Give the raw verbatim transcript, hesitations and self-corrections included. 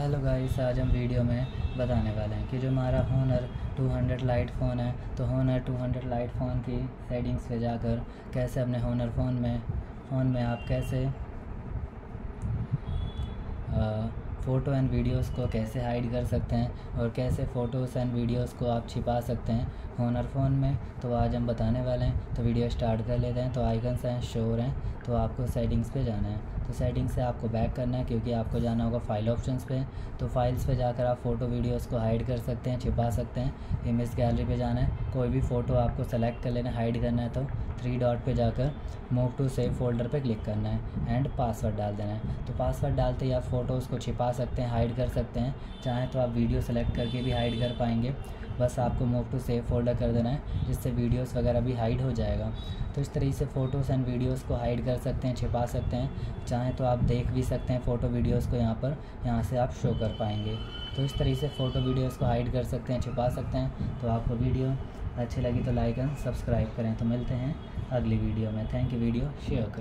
Hello guys, आज हम video में बताने वाले हैं कि जो हमारा Honor two hundred lite phone है तो Honor two hundred lite phone की सेटिंग्स पे जाकर कैसे अपने Honor फ़ोन में फ़ोन में आप कैसे फ़ोटो एंड वीडियोस को कैसे हाइड कर सकते हैं और कैसे फ़ोटोज़ एंड वीडियोस को आप छिपा सकते हैं Honor फ़ोन में, तो आज हम बताने वाले हैं। तो वीडियो स्टार्ट कर लेते हैं। तो आइकन्स एंड शोर हैं, तो आपको सेटिंग्स पे जाना है। तो सेटिंग्स से आपको बैक करना है क्योंकि आपको जाना होगा फ़ाइल ऑप्शंस पे। तो फाइल्स पे जाकर आप फ़ोटो वीडियोस को हाइड कर सकते हैं, छिपा सकते हैं। इमेज गैलरी पे जाना है, कोई भी फ़ोटो आपको सेलेक्ट कर लेना, हाइड करना है। तो थ्री डॉट पे जाकर मूव टू सेव फोल्डर पे क्लिक करना है एंड पासवर्ड डाल देना है। तो पासवर्ड डालते ही आप फ़ोटोज़ को छिपा सकते हैं, हाइड कर सकते हैं। चाहें तो आप वीडियो सेलेक्ट करके भी हाइड कर पाएंगे। बस आपको मूव टू सेव फोल्डर कर देना है, जिससे वीडियोस वगैरह भी हाइड हो जाएगा। तो इस तरीके से फ़ोटोज़ एंड वीडियोस को हाइड कर सकते हैं, छिपा सकते हैं। चाहें तो आप देख भी सकते हैं फ़ोटो वीडियोस को, यहाँ पर यहाँ से आप शो कर पाएंगे। तो इस तरीके से फ़ोटो वीडियोस को हाइड कर सकते हैं, छिपा सकते हैं। तो आपको वीडियो अच्छी लगी तो लाइक एंड सब्सक्राइब करें। तो मिलते हैं अगली वीडियो में। Thank you. वीडियो शेयर करें।